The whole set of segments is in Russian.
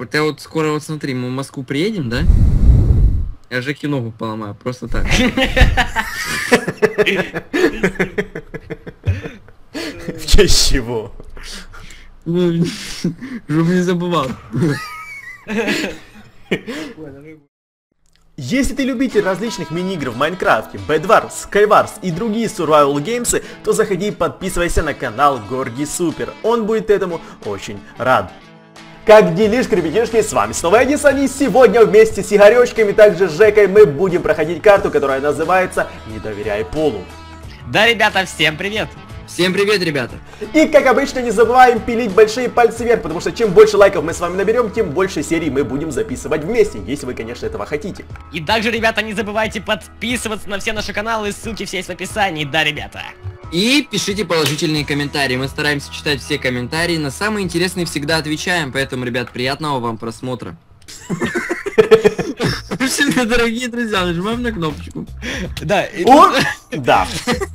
Вот я вот скоро, вот смотри, мы в Москву приедем, да? Я Жеке ногу поломаю, просто так. В честь чего? Ну, чтобы не забывал. Если ты любитель различных мини-игр в Майнкрафте, Бэдвардс, Скайвардс и другие Сурвайвл Геймсы, то заходи и подписывайся на канал Горди Супер, он будет этому очень рад. Как делишки, ребятишки, с вами снова Эдисон, и сегодня вместе с Игорёчками, также с Жекой, мы будем проходить карту, которая называется «Не доверяй полу». Да, ребята, всем привет! Всем привет, ребята! И, как обычно, не забываем пилить большие пальцы вверх, потому что чем больше лайков мы с вами наберем, тем больше серий мы будем записывать вместе, если вы, конечно, этого хотите. И также, ребята, не забывайте подписываться на все наши каналы, ссылки все есть в описании, да, ребята? И пишите положительные комментарии, мы стараемся читать все комментарии, на самые интересные всегда отвечаем, поэтому, ребят, приятного вам просмотра. Дорогие друзья, нажимаем на кнопочку. Да. Да.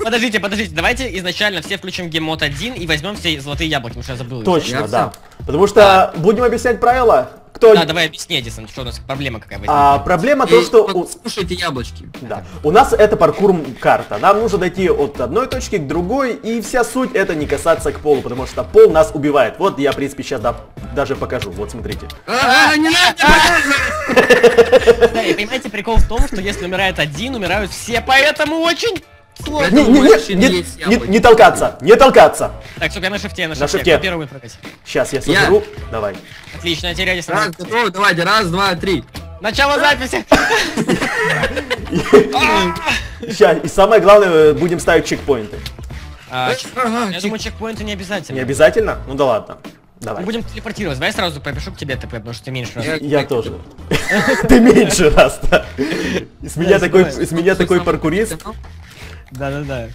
Подождите, подождите, давайте изначально все включим гейммод 1 и возьмем все золотые яблоки, потому что я забыл. Точно, да. Потому что будем объяснять правила. Кто... Да, давай объясни, Эдисон, что у нас проблема какая возникла. Проблема то, что... Слушайте яблочки. Да. У нас это паркур-карта. Нам нужно дойти от одной точки к другой, и вся суть это не касаться к полу, потому что пол нас убивает. Вот я, в принципе, сейчас даже покажу. Вот, смотрите. Не надо! Да, и понимаете, прикол в том, что если умирает один, умирают все, поэтому очень... Не толкаться, не толкаться. Так, сука, на шифте, на шифте. Сейчас я соберу. Давай. Отлично, я теряюсь. Раз, готовы, давайте, раз, два, три. Начало записи. Сейчас, и самое главное, будем ставить чекпоинты. Я думаю, чекпоинты не обязательно. Не обязательно? Ну да ладно. Давай. Мы будем телепортироваться, давай я сразу попишу к тебе ТП, потому что ты меньше раз. Я тоже. Ты меньше раз, да. С меня такой паркурист. Да-да-да.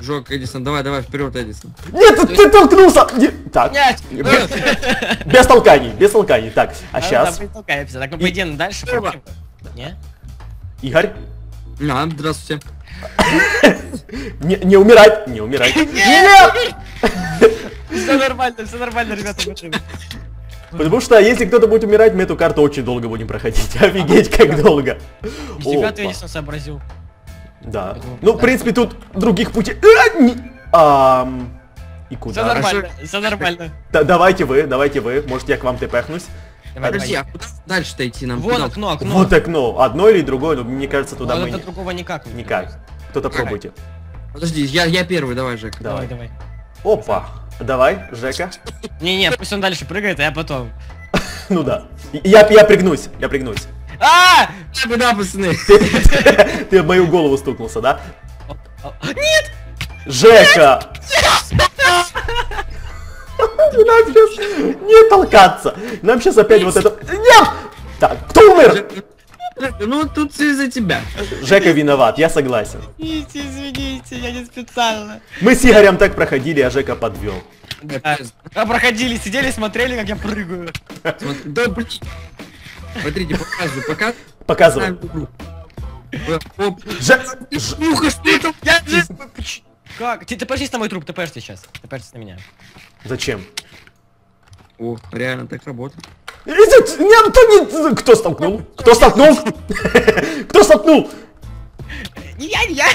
Жок, Эдисон, давай-давай, вперед, Эдисон. Нет, ты толкнулся! Так. Без толканий, без толканий. Так, а сейчас. Так, мы пойдем дальше. Игорь? Да, здравствуйте. Не умирать, не умирать. Нет! Все нормально, ребята, почему? Потому что если кто-то будет умирать, мы эту карту очень долго будем проходить. Офигеть, как долго. Тебя ты, Эдисон, сообразил. Да. Ну, в принципе, тут других путей. И куда? Все нормально, все нормально. Давайте вы, может я к вам тэпэхнусь. Подожди, а куда дальше-то идти нам? Вот окно, окно. Вот окно, одно или другое, но мне кажется, туда мы не... Вот другого никак. Никак. Кто-то пробуйте. Подожди, я первый, давай, Жека. Давай, давай. Опа. Давай, Жека. Не-не, пусть он дальше прыгает, а я потом. Ну да. Я пригнусь, я пригнусь. Да, пацаны. Ты в мою голову стукнулся, да? Нет! Жека! Нам сейчас не толкаться! Нам сейчас опять вот это... Нет! Так, кто умер? Ну, тут все из-за тебя. Жека виноват, я согласен. Извините, извините, я не специально. Мы с Игорем так проходили, а Жека подвел. А проходили, сидели, смотрели, как я прыгаю. Да, блин. Смотрите, показывай, показывай. Жека, что это? Я же... Как? Ты тпшись на мой труп, тпшься сейчас. Тпшься на меня. Зачем? О, реально так работает. Кто столкнул? Кто столкнул? Кто столкнул? Не я, не я.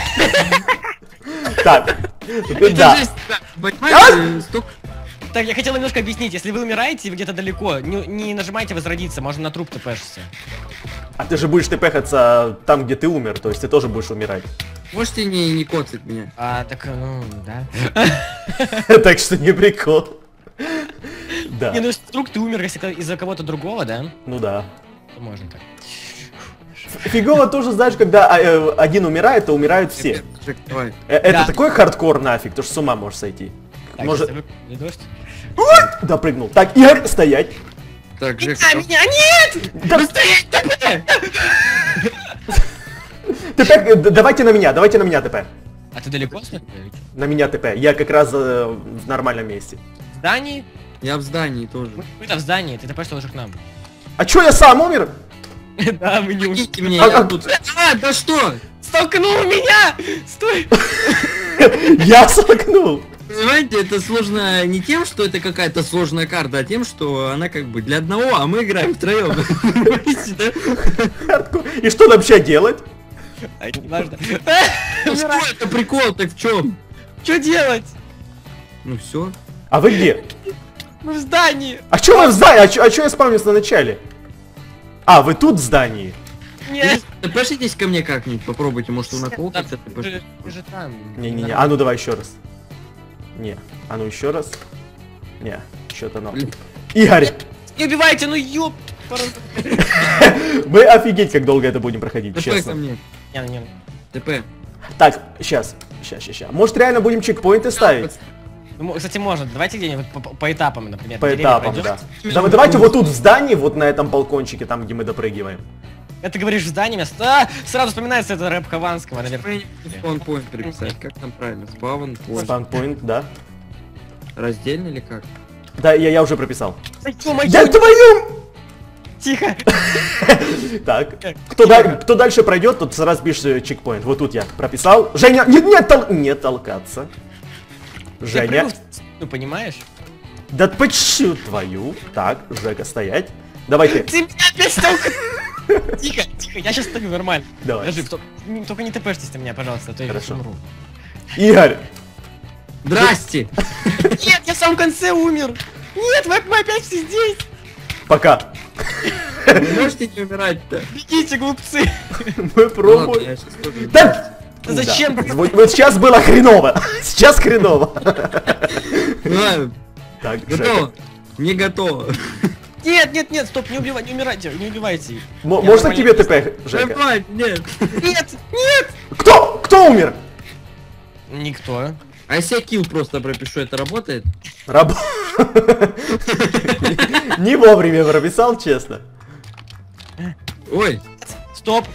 Так. Да. Так, я хотел немножко объяснить, если вы умираете где-то далеко, не нажимайте возродиться, можно на труп тпшься. А ты же будешь тпхаться там, где ты умер, то есть ты тоже будешь умирать. Можете не коцать меня? Так, ну, да. Так что не прикол. Да. Не, ну вдруг ты умер из-за кого-то другого, да? Ну да. Можно так. Фигово тоже, знаешь, когда один умирает, то умирают все. Это такой хардкор нафиг, то что с ума можешь сойти. Может... Да, прыгнул. Так, Игорь, стоять. Так, Жека. Меня нет! Да стоять, ТП! ТП, давайте на меня ТП. А ты далеко? На меня ТП. Я как раз в нормальном месте. В здании? Я в здании тоже. Мы-то в здании, ты ТП что уже к нам. А чё, я сам умер? Да, мы не умерли. Да что? Столкнул меня! Стой! Я столкнул! Понимаете, это сложно не тем, что это какая-то сложная карта, а тем, что она как бы для одного, а мы играем втроем. И что нам сейчас делать? Что это прикол, так в чем? Что делать? Ну все. А вы где? Мы в здании. А что вы в здании? А что я спавнился на начале? А, вы тут в здании? Нет. Пошлитесь ко мне как-нибудь, попробуйте, может у нас колкаться. Не-не-не, а ну давай еще раз. Не, а ну еще раз. Не, что-то нам. Игорь! Не убивайте, ну ёп! Мы офигеть, как долго это будем проходить, честно. ТП. Так, сейчас. Может реально будем чекпоинты ставить? Кстати, можно. Давайте где-нибудь по этапам, например. По этапам, да. Давайте вот тут в здании, вот на этом балкончике, там, где мы допрыгиваем. Это говоришь в здании, а, сразу вспоминается это рэп Хованского, наверное. Спаунпоинт переписать, как там правильно? Спаунпоинт. Спаунпоинт, да. Раздельно или как? Да, я уже прописал. Я твою! Тихо! Так, кто дальше пройдет, тот сразу пишет чекпоинт. Вот тут я прописал. Женя, не толкаться. Женя. Ну, понимаешь? Да почему твою? Так, Жека, стоять. Давай ты. Ты меня опять толкаешь! Тихо, тихо, я сейчас стою нормально. Давай. Подожди, только не тпшьтесь на меня, пожалуйста, а то я умру. Игорь! Здрасте! Нет, я в самом конце умер! Нет, мы опять все здесь! Пока! Можете не умирать-то? Бегите, глупцы! Мы пробуем! Да! Зачем? Вот сейчас было хреново! Сейчас хреново! Так, готово! Не готово! Нет, стоп, не убивайте, не убивайте. Можно к тебе ТП, Жека? Нет! Кто умер? Никто. А если я килл просто пропишу, это работает? Не вовремя прописал, честно. Ой. Стоп!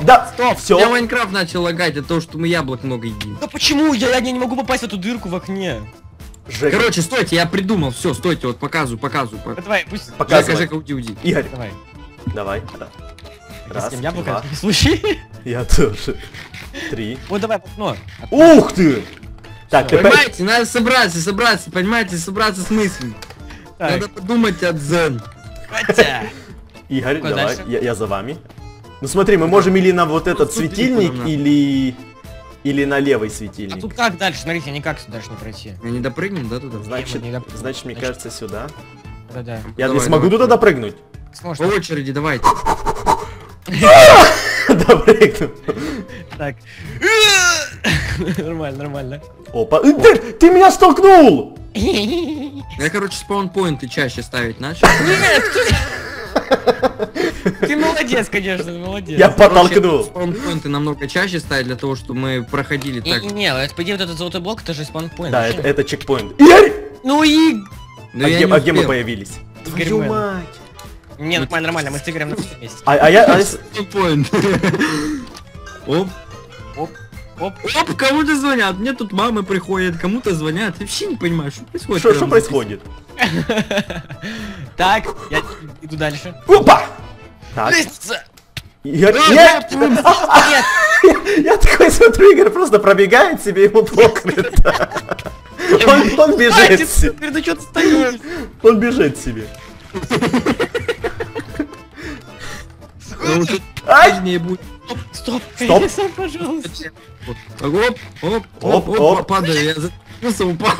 Да, стоп! Все. Я Майнкрафт начал лагать от того, что мы яблок много едим. Да почему? Я не могу попасть в эту дырку в окне. Жека. Короче, стойте, я придумал, все, стойте, вот показываю. Давай, пусть... Показывай. Жека, уйди. Игорь, давай. Да. Раз, два. Слушай. Я тоже. Три. Вот давай, окно. Ух ты! Так, понимаете, надо собраться, понимаете, собраться с мыслью. Надо подумать о дзен. Хотя. Игорь, давай, я за вами. Ну смотри, мы можем или на вот этот светильник, или... Или на левый светильник. А тут как дальше? Смотрите, никак сюда же не пройти. Мы не допрыгнем, да, туда? Значит, мне кажется, сюда. Да. Я не смогу туда допрыгнуть. По очереди, давайте. Допрыгну. Так. Нормально. Опа. Ты меня столкнул! Я, короче, спаунпоинты чаще ставить начал. Нет, ты молодец, конечно, молодец. Я подтолкнул. Спаунпоинты намного чаще ставят для того, чтобы мы проходили так. Не, по идее вот этот золотой блок, это же спаунпоинт. Да, это чекпоинт. Игорь! Ну и... А где мы появились? Твою мать. Не, нормально, мы с Игорем на месте. А я... Чекпоинт. Оп, кому-то звонят. Мне тут мамы приходят, кому-то звонят. Я вообще не понимаю, что происходит. Что происходит? Так, я иду дальше. Опа! Лестница! Я такой смотрю, Игорь просто пробегает себе, ему плохо. Он бежит себе. Он бежит себе. Стоп! Пожалуйста. Оп, падаю, я зацепился, упал.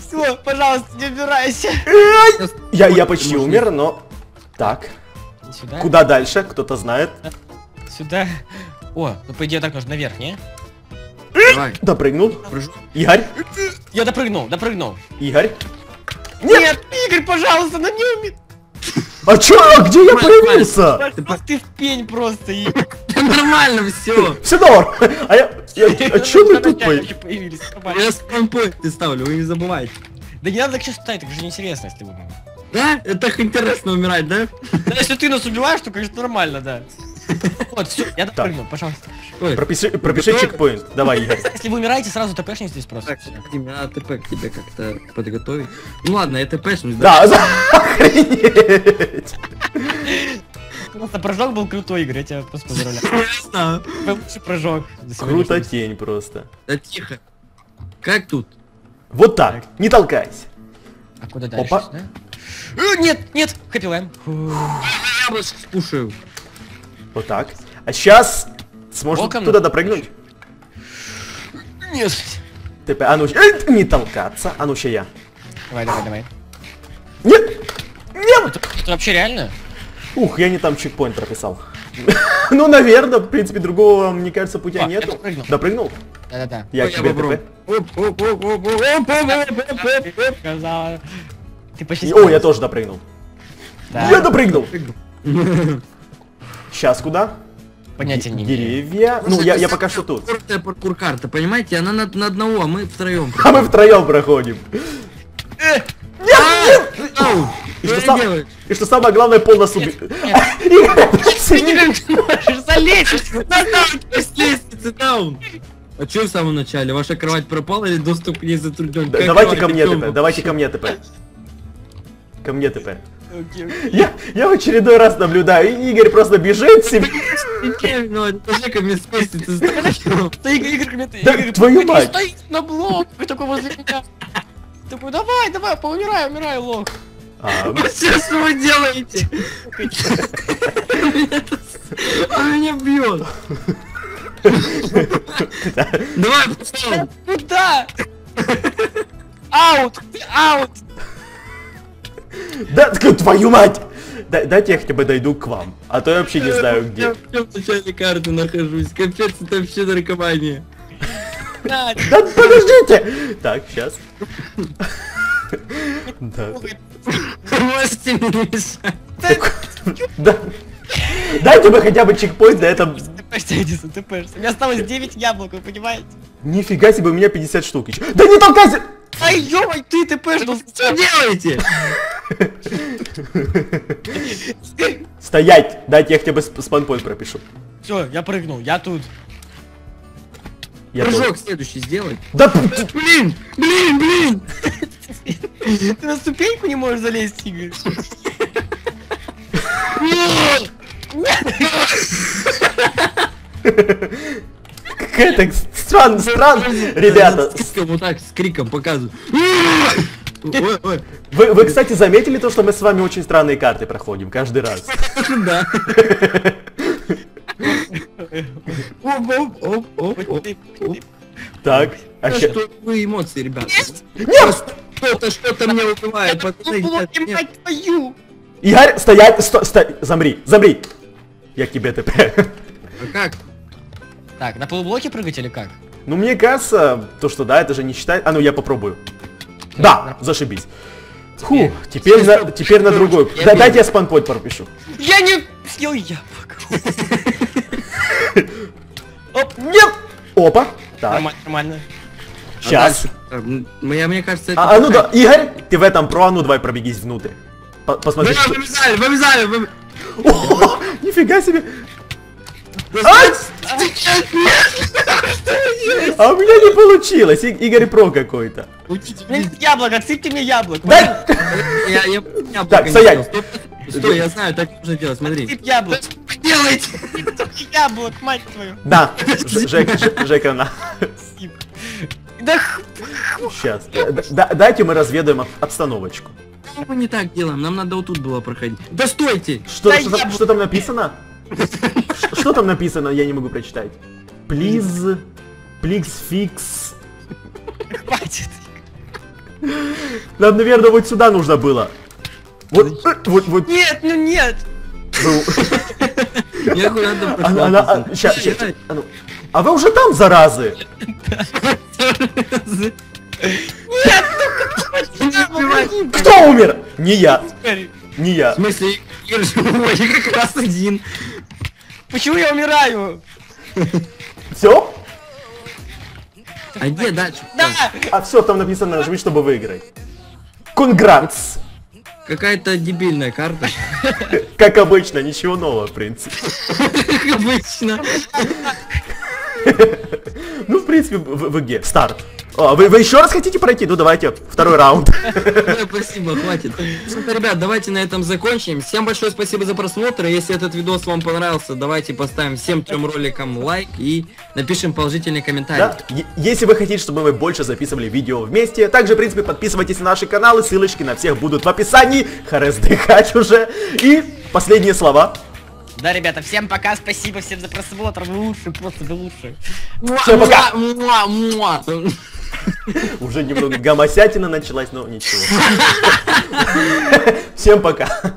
Все, пожалуйста, не убирайся. Я почти умер, но... Так. Сюда? Куда дальше? Кто-то знает. Сюда. О, ну по идее так нужно наверх, не? Давай. Допрыгнул. Игорь. Я допрыгнул. Игорь. Нет, Игорь, пожалуйста, на нем. А чё? Где я появился? Ты в пень просто, Игорь. Нормально все. Все норм. А чё мы тут появились? Я спаунпоинты ставлю, вы не забывайте. Да не надо так сейчас ставить, так же неинтересно, если вы... Да? Это так интересно умирать, да? Да, если ты нас убиваешь, то, конечно, нормально, да. Вот, все, я допрыгнул, пожалуйста. Пропиши чекпоинт, давай, Игорь. Если вы умираете, сразу тпшнитесь просто. Надо тп к тебе как-то подготовить. Ну ладно, я тпшнусь. Да, охренеть. Просто прыжок был крутой, Игорь, я тебя просто поздравляю. Серьезно? Был лучший прыжок. Круто тень просто. Да тихо. Как тут? Вот так, не толкайся. А куда дальше? Опа. Нет, нет, хэппилайн. Я бы спушил. Вот так. А сейчас сможешь туда допрыгнуть? Нет. А ну не толкаться, а ну ща я. Давай, давай, давай. Нет! Нет! Это вообще реально? Ух, я не там чекпоинт прописал. Ну, наверное, в принципе, другого, мне кажется, путя нету. Допрыгнул. Допрыгнул? Да-да-да. Я к тебе ТП. О, я тоже допрыгнул. Я допрыгнул! Сейчас куда? Понятия не имею. Деревья. Ну, я пока что тут. Паркур-карта, понимаете? Она на одного, а мы втроем. А мы втроем проходим. И что самое главное, пол нас убил. А че в самом начале? Ваша кровать пропала или доступ к ней затруднен? Давайте ко мне ТП, давайте ко мне ТП. Ко мне ТП. Я в очередной раз наблюдаю, и Игорь просто бежит себе. Твою мать! Стоит на блок, вы такой возле меня. Такой, давай, давай, поумирай, умирай, лох. Все, что вы делаете? Он меня бьет. Давай, пацан. Куда? Аут, аут. Да, твою мать! Дайте я хотя бы дойду к вам, а то я вообще не знаю где. Я в начале карты нахожусь, капец, это вообще наркомания. Да подождите! Так, сейчас. Да. Дайте бы хотя бы чекпоинт на этом. Эдисон, ты пэрс. У меня осталось 9 яблок, вы понимаете? Нифига себе, у меня 50 штук. Да не толкайся! Ай, ёмай, ты ТП, что делаете? Стоять! Дайте я хотя бы спанпоинт пропишу. Все, я прыгнул, я тут. Прыжок следующий сделай. Да блин! Блин, блин! Ты на ступеньку не можешь залезть, Игорь. Какая-то странная, ребята. Вот так с криком показываю. Вы, кстати, заметили то, что мы с вами очень странные карты проходим каждый раз? Да. Так, а что вы эмоции, ребята? Нет! Что-то мне убивает. Игорь, стоять, стой, замри, замри. Я к тебе ТП. А как? Так, на полублоке прыгать или как? Ну, мне кажется, то, что да, это же не считает. А ну, я попробую. Да, зашибись. Фу, теперь на другой. Дайте я спанпойт пропишу. Я не съел яблоко. Оп, нет! Опа, так. Нормально. Сейчас. Мне кажется, это... А ну да, Игорь, ты в этом про, а ну давай пробегись внутрь. Посмотри. Вымезали. О, нифига себе. А у меня не получилось, Игорь про какой-то. Яблоко, отсыпьте мне яблоко. Так, стоять. Стой, я знаю, так нужно делать, смотри. Отсыпь яблоко. Делайте. Яблок, мать твою. Да, Жека на. Да. Сейчас. Дайте мы разведаем обстановочку. Мы не так делаем, нам надо вот тут было проходить. Да стойте! Что там написано? Что там написано, я не могу прочитать. Please, please fix. Хватит. Нам, наверное, вот сюда нужно было. Вот. Нет, ну нет. А вы уже там, заразы? Кто умер? Не я. Не я. В смысле, я как раз один. Почему я умираю? Все? А где дальше? Да! А все, там написано, нажми, чтобы выиграть. Конгранс. Какая-то дебильная карта. Как обычно, ничего нового, в принципе. Как обычно. Ну, в принципе, в ВГ. Старт. Вы еще раз хотите пройти? Ну давайте, второй раунд. Спасибо, хватит. Ребят, давайте на этом закончим. Всем большое спасибо за просмотр. Если этот видос вам понравился, давайте поставим всем трем роликам лайк и напишем положительный комментарий. Да. Если вы хотите, чтобы мы больше записывали видео вместе, также, в принципе, подписывайтесь на наши каналы, ссылочки на всех будут в описании. Харес дыхать уже. И последние слова. Да, ребята, всем пока, спасибо всем за просмотр. Вы лучше, просто вы лучше. Всем пока. Уже немного гомосятина началась, но ничего. Всем пока.